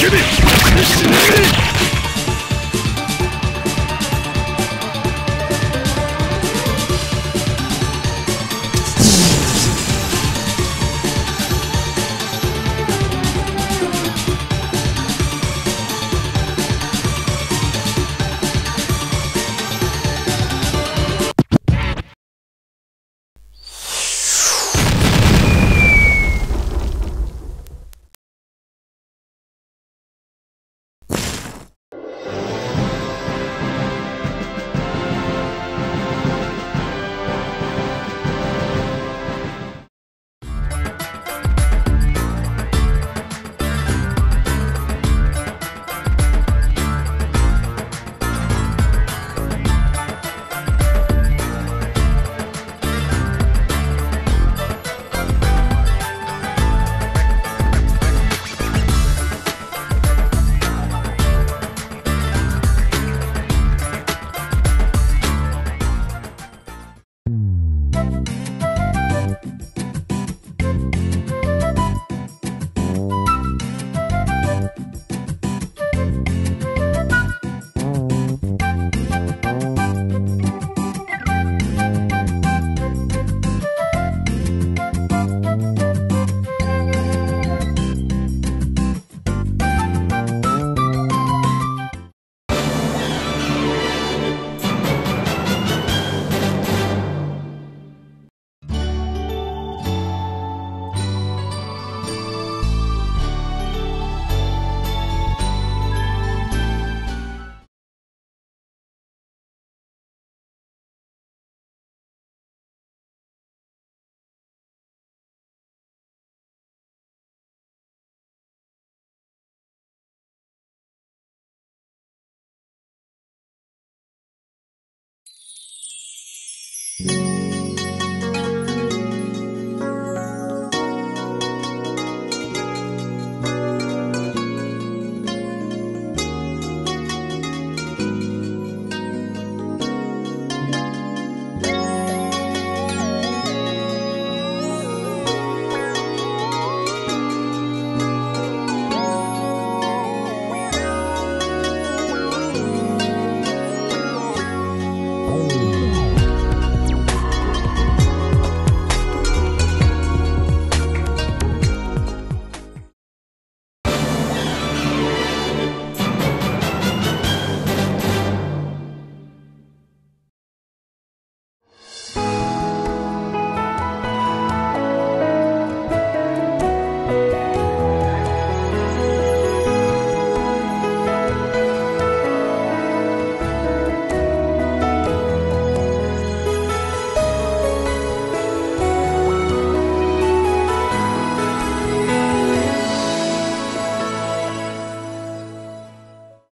Give me!